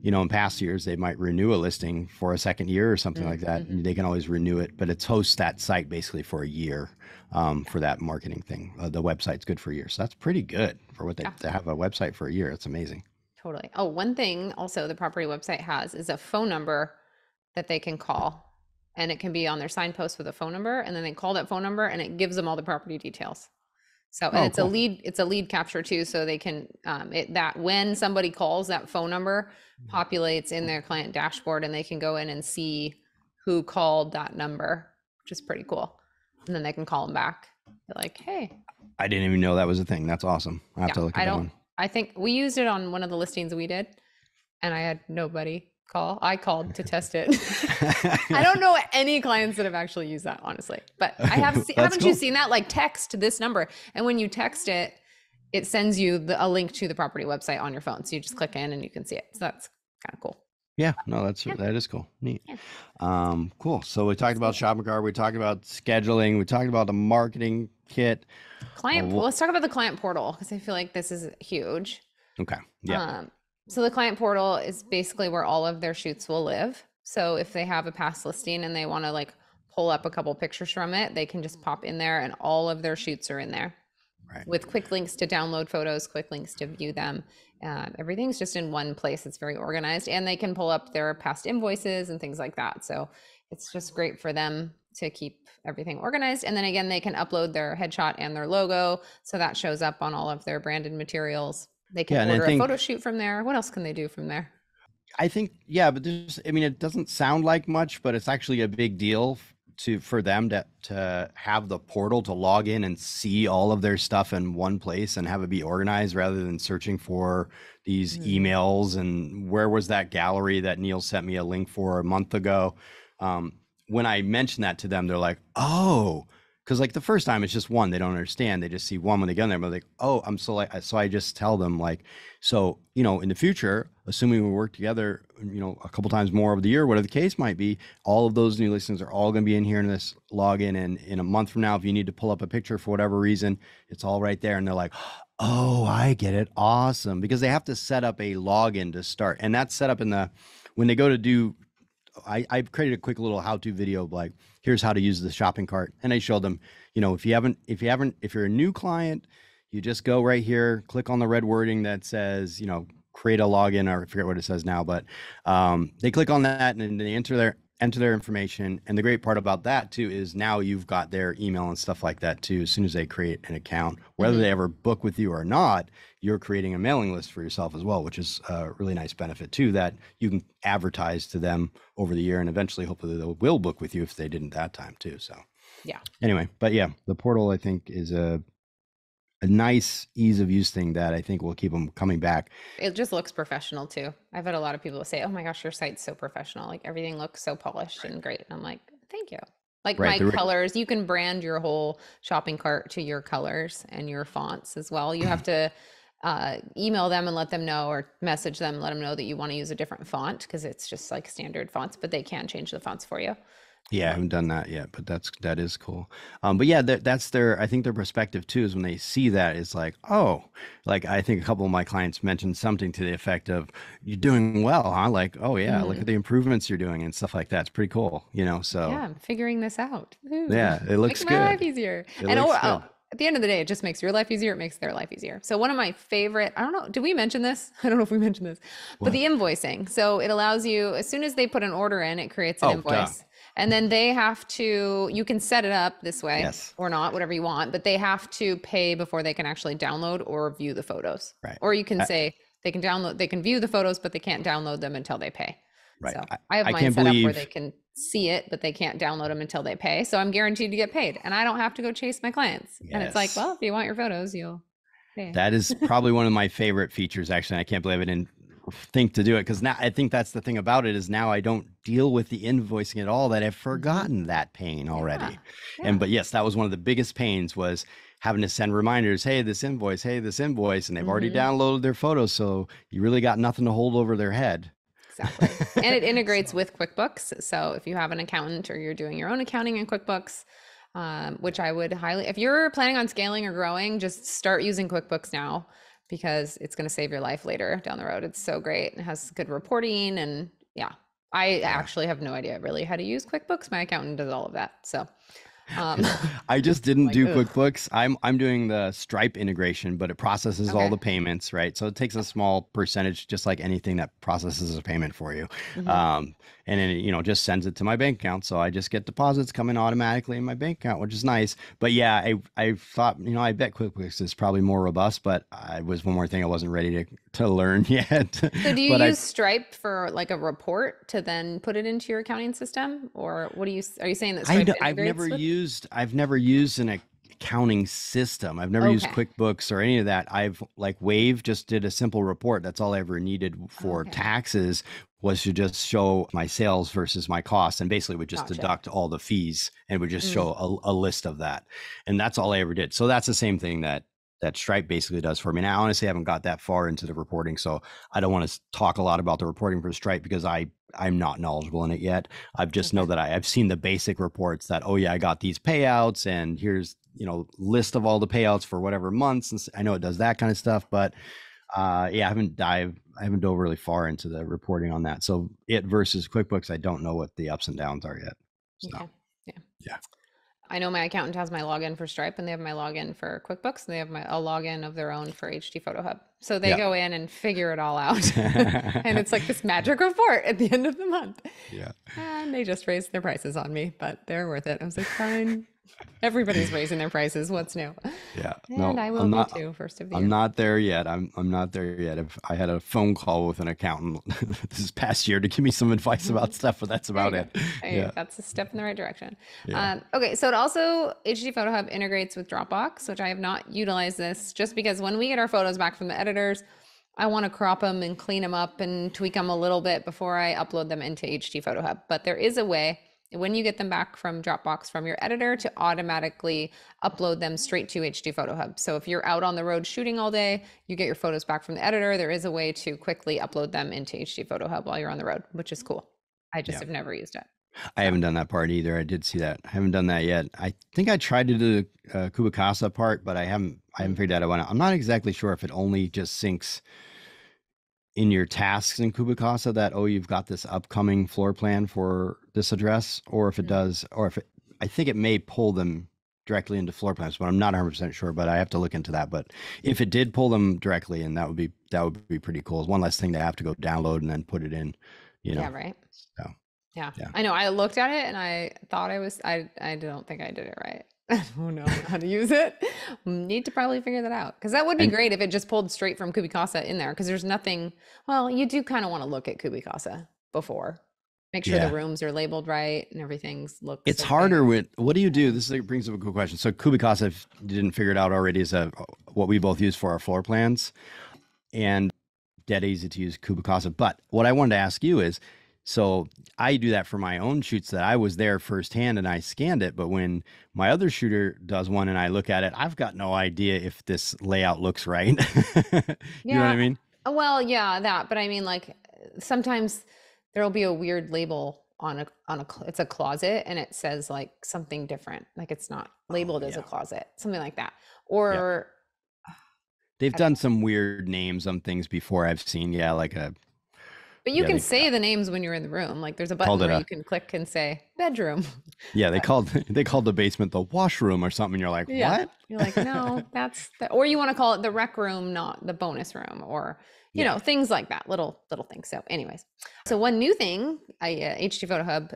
you know, in past years, they might renew a listing for a second year or something like that. They can always renew it, but it hosts that site basically for a year for that marketing thing. The website's good for a year. So that's pretty good for what they have a website for a year. It's amazing. Totally. Oh, one thing also the property website has is a phone number that they can call. And it can be on their signpost with a phone number. And then they call that phone number and it gives them all the property details. So and it's cool. It's a lead capture too. So they can, when somebody calls, that phone number populates in their client dashboard and they can go in and see who called that number, which is pretty cool. And then they can call them back. They're like, hey, I didn't even know that was a thing. That's awesome. I have to look at that one. I think we used it on one of the listings we did and I had nobody call. I called to test it. I don't know any clients that have actually used that, honestly, but I have seen, haven't cool. you seen that? Like text this number. And when you text it, it sends you a link to the property website on your phone. So you just click in and you can see it. So that's kind of cool. Yeah, no, that is cool. Neat. Yeah. Cool. So we talked about ShopMagar, we talked about scheduling, we talked about the marketing kit. Let's talk about the client portal because I feel like this is huge. Okay. Yeah. So the client portal is basically where all of their shoots will live. So if they have a past listing and they want to like pull up a couple pictures from it, they can just pop in there and all of their shoots are in there. Right. With quick links to download photos, quick links to view them. Everything's just in one place. It's very organized and they can pull up their past invoices and things like that. So it's just great for them to keep everything organized. And then again, they can upload their headshot and their logo. So that shows up on all of their branded materials. They can order a photo shoot from there. What else can they do from there? But there's, I mean, it doesn't sound like much, but it's actually a big deal for them to have the portal to log in and see all of their stuff in one place and have it be organized rather than searching for these emails and where was that gallery that Neal sent me a link for a month ago. When I mentioned that to them, they're like, oh, because like the first time it's just one, they don't understand. They just see one when they get in there, but like, oh, I'm so like, so I just tell them like, so, you know, in the future, assuming we work together, you know, a couple times more over the year, whatever the case might be, all of those new listings are all going to be in here in this login. And in a month from now, if you need to pull up a picture for whatever reason, it's all right there. And they're like, oh, I get it. Awesome. Because they have to set up a login to start. And that's set up in the, when they go to do, I've created a quick little how-to video of like, here's how to use the shopping cart. And I showed them, you know, if you're a new client, you just go right here, click on the red wording that says, you know, create a login, or I forget what it says now, but they click on that and then they enter their information. And the great part about that too, is now you've got their email and stuff like that too. As soon as they create an account, whether they ever book with you or not, you're creating a mailing list for yourself as well, which is a really nice benefit too, that you can advertise to them over the year and eventually hopefully they will book with you if they didn't that time too. So yeah, anyway, but yeah, the portal I think is a nice ease of use thing that I think will keep them coming back. It just looks professional too. I've had a lot of people say, oh my gosh, your site's so professional. Like everything looks so polished and great. And I'm like, thank you. Like my colors, you can brand your whole shopping cart to your colors and your fonts as well. You have to email them and let them know, or message them, let them know that you want to use a different font because it's just like standard fonts, but they can change the fonts for you. Yeah, I haven't done that yet, but that is cool. But yeah, that's their, I think their perspective too, is when they see that it's like, oh, like I think a couple of my clients mentioned something to the effect of, you're doing well, huh? Like, oh yeah, look at the improvements you're doing and stuff like that. It's pretty cool, you know, so. Yeah, I'm figuring this out. Ooh. Yeah, it looks good. Makes my life easier. At the end of the day, it just makes your life easier. It makes their life easier. So one of my favorite, I don't know if we mentioned this, but the invoicing. So it allows you, as soon as they put an order in, it creates an invoice. And then they have to, you can set it up this way or not, whatever you want, but they have to pay before they can actually download or view the photos. Right. Or you can say they can view the photos, but they can't download them until they pay. Right. So I have mine set up where they can see it, but they can't download them until they pay. So I'm guaranteed to get paid and I don't have to go chase my clients. Yes. And it's like, well, if you want your photos, you'll pay. That is probably one of my favorite features, actually. And I can't believe I didn't think to do it, because now I think that's the thing about it, is now I don't deal with the invoicing at all, that I've forgotten that pain already. But yes, that was one of the biggest pains, was having to send reminders, hey this invoice, and they've already downloaded their photos, so you really got nothing to hold over their head. Exactly. And it integrates with QuickBooks, so if you have an accountant or you're doing your own accounting in QuickBooks, which I would highly, if you're planning on scaling or growing, just start using QuickBooks now, because it's going to save your life later down the road. It's so great. It has good reporting. And yeah, I actually have no idea really how to use QuickBooks. My accountant does all of that. So I just didn't like, do QuickBooks. I'm doing the Stripe integration, but it processes all the payments, right? So it takes a small percentage, just like anything that processes a payment for you. And then it, you know, just sends it to my bank account. So I just get deposits coming automatically in my bank account, which is nice. But yeah, I thought, you know, I bet QuickBooks is probably more robust, but it was one more thing I wasn't ready to learn yet. So do you use Stripe for like a report to then put it into your accounting system? Or what do you, are you saying that Stripe I've never used an accounting system. I've never used QuickBooks or any of that. I've like Wave just did a simple report. That's all I ever needed for taxes, was to just show my sales versus my costs, and basically would just deduct all the fees and would just show a list of that. And that's all I ever did. So that's the same thing that Stripe basically does for me. And I honestly haven't got that far into the reporting, so I don't want to talk a lot about the reporting for Stripe because I'm not knowledgeable in it yet. I've just know that I've seen the basic reports that, oh yeah, I got these payouts and here's, you know, list of all the payouts for whatever months. And I know it does that kind of stuff, but yeah, I haven't dove really far into the reporting on that. So it versus QuickBooks, I don't know what the ups and downs are yet. So, yeah. I know my accountant has my login for Stripe and they have my login for QuickBooks and they have a login of their own for HD Photo Hub. So they go in and figure it all out. And it's like this magic report at the end of the month. Yeah. And they just raised their prices on me, but they're worth it. I was like, fine. Everybody's raising their prices. What's new? Yeah. And no, I will be too, first of the year. I'm not there yet. I'm not there yet. If I had a phone call with an accountant this past year to give me some advice about stuff, but that's about it. Yeah. That's a step in the right direction. Yeah. Okay. So it also, HD Photo Hub integrates with Dropbox, which I have not utilized this just because when we get our photos back from the editors, I want to crop them and clean them up and tweak them a little bit before I upload them into HD Photo Hub. But there is a way, when you get them back from Dropbox from your editor, to automatically upload them straight to HD Photo Hub. So if you're out on the road shooting all day, you get your photos back from the editor, there is a way to quickly upload them into HD Photo Hub while you're on the road, which is cool. I just have never used it. I haven't done that part either. I did see that. I haven't done that yet. I think I tried to do the CubiCasa part, but I haven't figured that out. I'm not exactly sure if it only just syncs in your tasks in CubiCasa that, oh, you've got this upcoming floor plan for this address, or if it does, or if it, I think it may pull them directly into floor plans, but I'm not 100% sure, but I have to look into that. But if it did pull them directly, and that would be pretty cool. It's one less thing to have to go download and then put it in, you know? Yeah, right. So, yeah. I know, I looked at it and I thought I don't think I did it right. I don't know how to use it. Need to probably figure that out, because that would be great if it just pulled straight from CubiCasa in there, because there's nothing. Well, you do kind of want to look at CubiCasa before, make sure the rooms are labeled right and everything's looks. It's okay. Harder with, what do you do? This brings up a cool question. So CubiCasa, if you didn't figure it out already, is what we both use for our floor plans, and dead easy to use CubiCasa. But what I wanted to ask you is, so I do that for my own shoots that I was there firsthand and I scanned it. But when my other shooter does one and I look at it, I've got no idea if this layout looks right. You know what I mean? Well, yeah, that. But I mean, like, sometimes there'll be a weird label on a, it's a closet and it says like something different. Like it's not labeled as a closet, something like that. Or they've done some weird names on things before I've seen. Yeah. Like a, but you can say the names when you're in the room. Like there's a button where you can click and say bedroom. Yeah, they called the basement the washroom or something. You're like, what? You're like, no, that's the, or you want to call it the rec room, not the bonus room, or you know, things like that, little things. So, anyways, so one new thing HD Photo Hub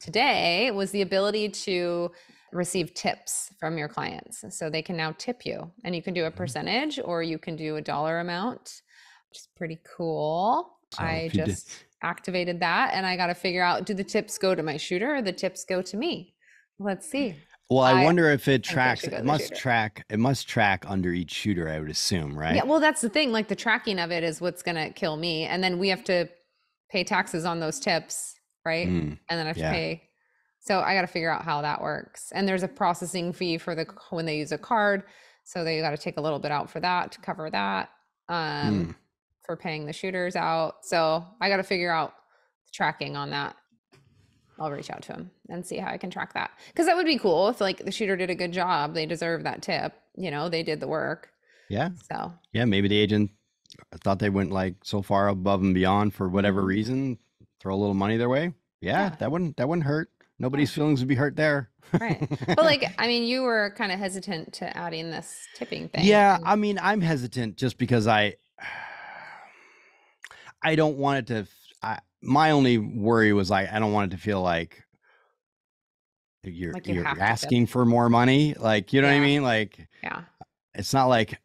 today was the ability to receive tips from your clients. So they can now tip you, and you can do a percentage or you can do a dollar amount, which is pretty cool. So I just activated that, and I got to figure out, do the tips go to my shooter or the tips go to me? Let's see. Well, I wonder if it tracks. It must track under each shooter, I would assume, right? Yeah, well, that's the thing. Like the tracking of it is what's going to kill me. And then we have to pay taxes on those tips, right? And then I have to pay. So I got to figure out how that works. And there's a processing fee for when they use a card. So they got to take a little bit out for that to cover that. For paying the shooters out. So I got to figure out the tracking on that. I'll reach out to him and see how I can track that. Cause that would be cool if like the shooter did a good job, they deserve that tip, you know, they did the work. Yeah. So yeah, maybe the agent thought they went like so far above and beyond for whatever reason, throw a little money their way. Yeah. That wouldn't hurt. Nobody's feelings would be hurt there. Right. But like, I mean, you were kind of hesitant to adding this tipping thing. Yeah. I mean, I'm hesitant just because I don't want it to, my only worry was like, I don't want it to feel like you're asking for more money. Like, you know what I mean? Like, yeah, it's not like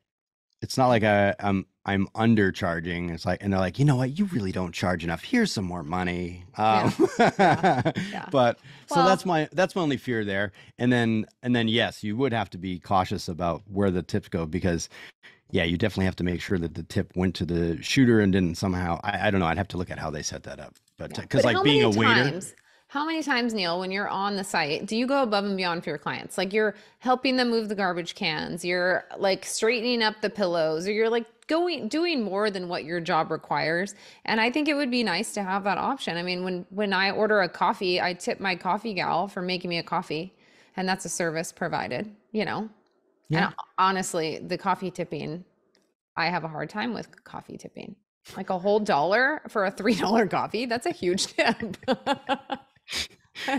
I'm undercharging. It's like, and they're like, you know what? You really don't charge enough. Here's some more money. But well, so that's my only fear there. And then yes, you would have to be cautious about where the tips go because yeah, you definitely have to make sure that the tip went to the shooter and didn't somehow, I don't know. I'd have to look at how they set that up, but because like being a waiter. How many times, Neal, when you're on the site, do you go above and beyond for your clients? Like you're helping them move the garbage cans, you're like straightening up the pillows, or you're like doing more than what your job requires. And I think it would be nice to have that option. I mean, when I order a coffee, I tip my coffee gal for making me a coffee, and that's a service provided, you know? Yeah. And honestly, the coffee tipping, I have a hard time with coffee tipping. Like a whole dollar for a $3 coffee, that's a huge tip.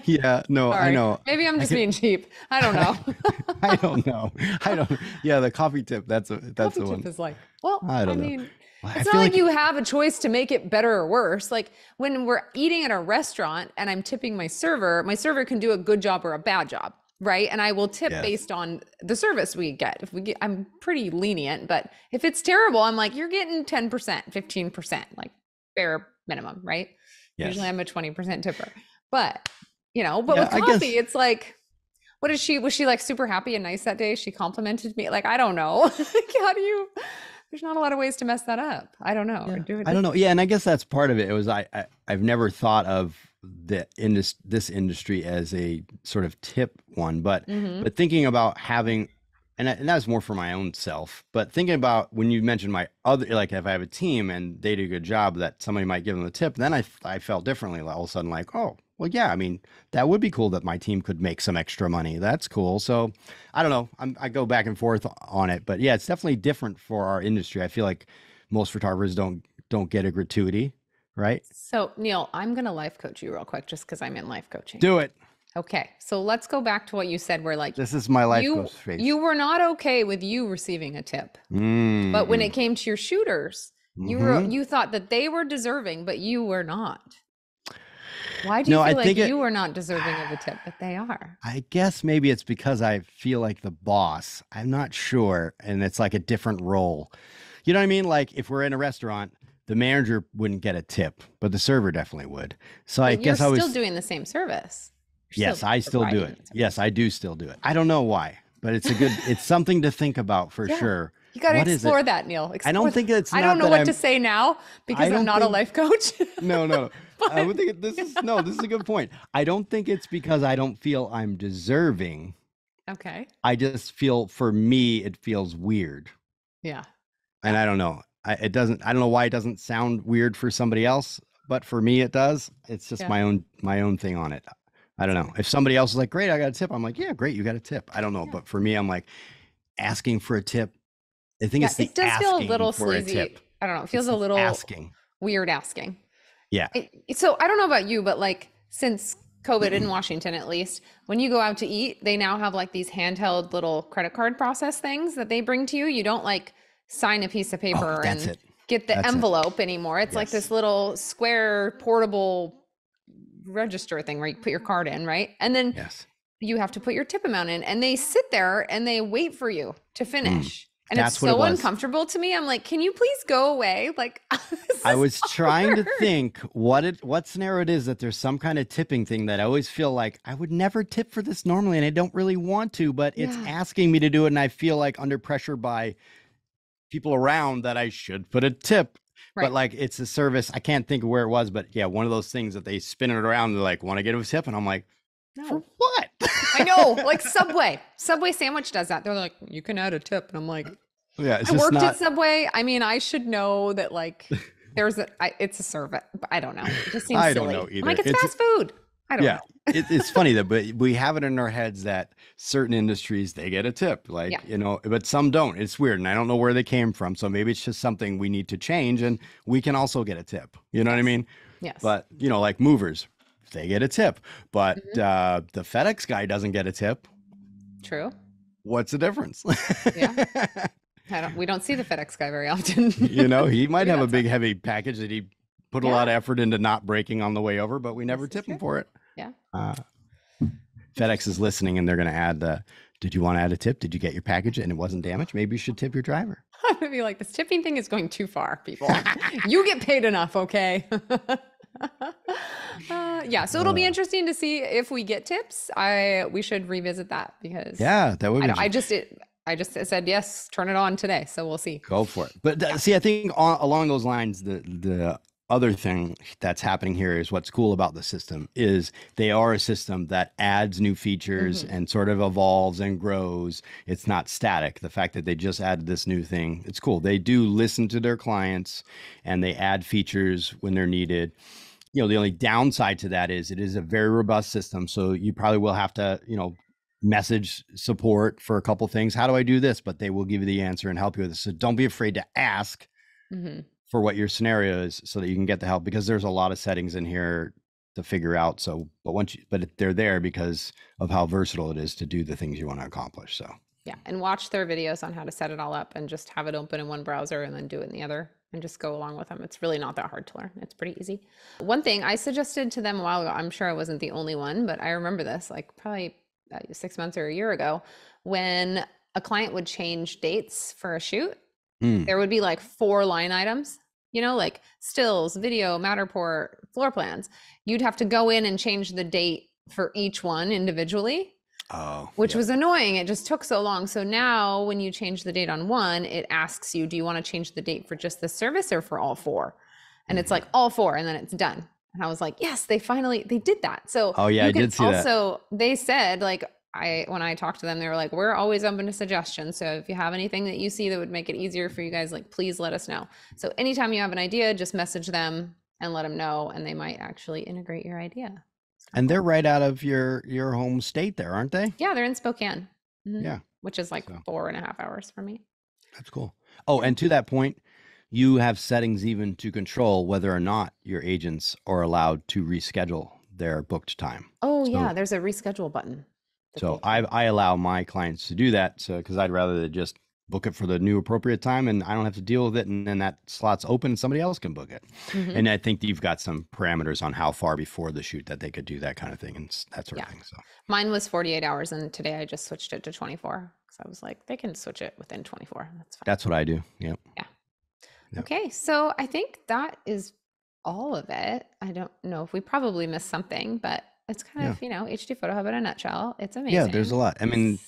Yeah, no, sorry. I know. Maybe I'm just being cheap. I don't know. I don't know. I don't. Yeah, the coffee tip. That's the one. Tip is like, well, I mean, it's not like you have a choice to make it better or worse. Like when we're eating at a restaurant and I'm tipping my server can do a good job or a bad job, right? And I will tip based on the service we get. I'm pretty lenient, but if it's terrible, I'm like, you're getting 10%, 15%, like bare minimum, right? Yes. Usually I'm a 20% tipper. But you know, but with coffee, it's like, what is she? Was she like super happy and nice that day? She complimented me. Like, I don't know. How do you? There's not a lot of ways to mess that up. I don't know. Yeah. Or do it. I don't know. Yeah, and I guess that's part of it. It was I've never thought of the this industry as a sort of tip one, but thinking about having, and that was more for my own self. But thinking about when you mentioned my other, like if I have a team and they do a good job, that somebody might give them a tip. Then I felt differently. All of a sudden, like, oh. Well, yeah, I mean, that would be cool that my team could make some extra money. That's cool. So I don't know. I go back and forth on it. But yeah, it's definitely different for our industry. I feel like most photographers don't get a gratuity, right? So, Neal, I'm going to life coach you real quick just because I'm in life coaching. Do it. Okay. So let's go back to what you said where like this is my life coach phase. You were not okay with you receiving a tip. Mm-hmm. But when it came to your shooters, you thought that they were deserving, but you were not. Why do you feel like you are not deserving of a tip, but they are? I guess maybe it's because I feel like the boss. I'm not sure. And it's like a different role. You know what I mean? Like if we're in a restaurant, the manager wouldn't get a tip, but the server definitely would. So I guess I was still doing the same service. Yes, I still do it. Yes, I do still do it. I don't know why, but it's a good, it's something to think about for sure. You got to explore that, Neal. Explore I don't know what to say now because I'm not a life coach. No. But, I would think this is a good point. I don't think it's because I don't feel I'm deserving. Okay. I just feel, for me, it feels weird. Yeah. And I don't know. I don't know why it doesn't sound weird for somebody else, but for me it does. It's just my own thing on it. I don't know. If somebody else is like, great, I got a tip. I'm like, yeah, great. You got a tip. I don't know. Yeah. But for me, I'm like asking for a tip. I think it's the asking for a tip. It does feel a little sleazy. I don't know. It feels a little weird asking. Yeah. So I don't know about you, but like since COVID in Washington, at least when you go out to eat, they now have like these handheld little credit card process things that they bring to you. You don't like sign a piece of paper get the envelope anymore. It's like this little square portable register thing where you put your card in, right? And then you have to put your tip amount in and they sit there and they wait for you to finish. And that's it's so uncomfortable to me. I'm like, can you please go away? Like, I was trying to think what scenario it is that there's some kind of tipping thing that I always feel like I would never tip for this normally. And I don't really want to, but it's asking me to do it. And I feel like under pressure by people around that I should put a tip, but like, it's a service. I can't think of where it was, but yeah, one of those things that they spin it around. They're like, want to get a tip? And I'm like, no. For what? I know, like Subway sandwich does that. They're like, you can add a tip. And I'm like, yeah, I worked at Subway. I mean, I should know that like it's a service. I don't know. It just seems silly. I don't know either. I'm like, it's fast food. I don't know. It's funny though, but we have it in our heads that certain industries, they get a tip, like, you know, but some don't. It's weird. And I don't know where they came from. So maybe it's just something we need to change and we can also get a tip. You know what I mean? Yes. But you know, like movers. they get a tip, but the FedEx guy doesn't get a tip. True. What's the difference? Yeah. We don't see the FedEx guy very often. You know, he might have a big heavy package that he put a lot of effort into not breaking on the way over, but we never tip him for it. Yeah. FedEx is listening and they're going to add the, did you want to add a tip? Did you get your package and it wasn't damaged? Maybe you should tip your driver. I'm going to be like, this tipping thing is going too far, people. You get paid enough, okay? Yeah, so it'll be interesting to see if we get tips. We should revisit that because that would be I just said yes, turn it on today, so we'll see. Go for it. But see, I think along those lines, the other thing that's happening here is what's cool about the system is they are a system that adds new features and sort of evolves and grows. It's not static. The fact that they just added this new thing, it's cool. They do listen to their clients and they add features when they're needed. You know, the only downside to that is it is a very robust system. So you probably will have to, you know, message support for a couple things. How do I do this? But they will give you the answer and help you with it. So don't be afraid to ask for what your scenario is so that you can get the help, because there's a lot of settings in here to figure out. So, but they're there because of how versatile it is to do the things you want to accomplish. So yeah. And watch their videos on how to set it all up and just have it open in one browser and then do it in the other. And just go along with them. It's really not that hard to learn. It's pretty easy. One thing I suggested to them a while ago, I'm sure I wasn't the only one, but I remember this like probably 6 months or a year ago, when a client would change dates for a shoot, there would be like 4 line items, you know, like stills, video, Matterport, floor plans. You'd have to go in and change the date for each one individually. Oh, which was annoying. It just took so long. So now when you change the date on one, it asks you, do you want to change the date for just the service or for all 4? And it's like all 4 and then it's done. And I was like, yes, they finally, they did that. So I did see that. Also, they said like, when I talked to them, they were like, we're always open to suggestions. So if you have anything that you see that would make it easier for you guys, like, please let us know. So anytime you have an idea, just message them and let them know. And they might actually integrate your idea. And they're right out of your home state there, aren't they? Yeah, they're in Spokane. Yeah. Which is like 4.5 hours for me. That's cool. Oh, and to that point, you have settings even to control whether or not your agents are allowed to reschedule their booked time. Oh, so, yeah, there's a reschedule button. So I allow my clients to do that, so because I'd rather they just book it for the new appropriate time and I don't have to deal with it. And then that slot's open and somebody else can book it. And I think you've got some parameters on how far before the shoot that they could do that kind of thing and that sort of thing. So mine was 48 hours and today I just switched it to 24 because I was like, they can switch it within 24. That's fine. That's what I do. Yep. Yeah. Okay. So I think that is all of it. I don't know if we probably missed something, but it's kind of, you know, HD Photo Hub in a nutshell. It's amazing. Yeah, there's a lot. I mean,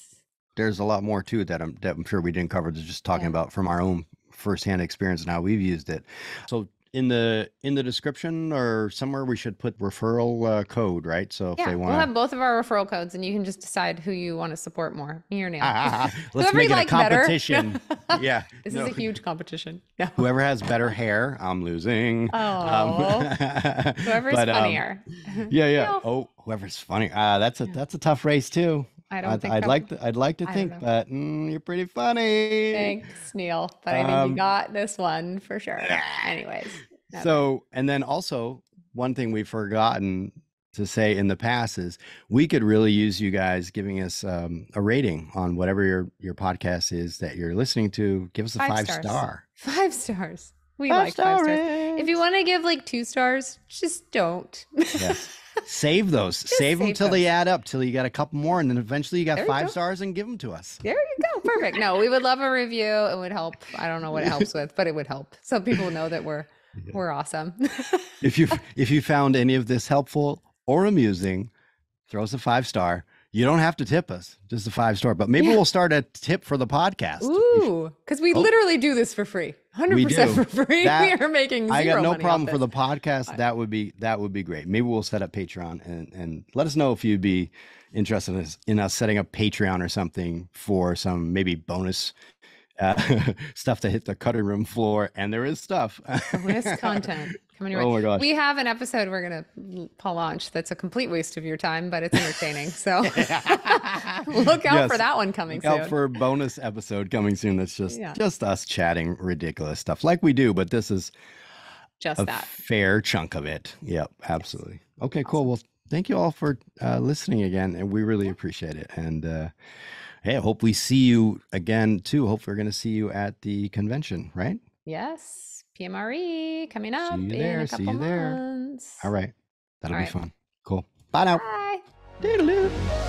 there's a lot more too that I'm sure we didn't cover. Just talking about from our own firsthand experience and how we've used it. So in the description or somewhere we should put referral code, right? So if they want, we'll have both of our referral codes, and you can just decide who you want to support more. Me or Neil? Let's make it a competition. Yeah, this is a huge competition. Yeah, whoever has better hair, I'm losing. Whoever's funnier. No. Oh, whoever's funny. That's a tough race too. I don't think I'd like to think, but you're pretty funny. Thanks, Neil. But I think you got this one for sure. Anyways. So, and then also one thing we've forgotten to say in the past is we could really use you guys giving us a rating on whatever your podcast is that you're listening to. Give us a 5-star. 5 stars. We like 5 stars. If you want to give like 2 stars, just don't. Yes. Save those. Save them till they add up, till you got a couple more, and then eventually you got 5 stars and give them to us. There you go. Perfect. No, we would love a review. It would help. I don't know what it helps with, but it would help. So people know that we're awesome. If you found any of this helpful or amusing, throw us a 5-star. You don't have to tip us, just a 5-star, but maybe we'll start a tip for the podcast. Ooh, because we literally do this for free, 100% for free. We are making zero money. I got no problem for the podcast. That would be great. Maybe we'll set up Patreon and let us know if you'd be interested in us setting up Patreon or something for some maybe bonus stuff to hit the cutting room floor. And there is stuff. Bonus content. Oh my gosh. We have an episode we're going to launch that's a complete waste of your time, but it's entertaining. So look out for that one coming soon. Look out for a bonus episode coming soon that's just us chatting ridiculous stuff like we do. But this is just that. Fair chunk of it. Yep, absolutely. Yes. Okay, awesome. Cool. Well, thank you all for listening again, and we really appreciate it. And hey, I hope we see you again too. Hope we're going to see you at the convention, right? Yes, PMRE coming up in a couple months. All right, that'll be fun. Cool. Bye now. Bye. Toodaloo.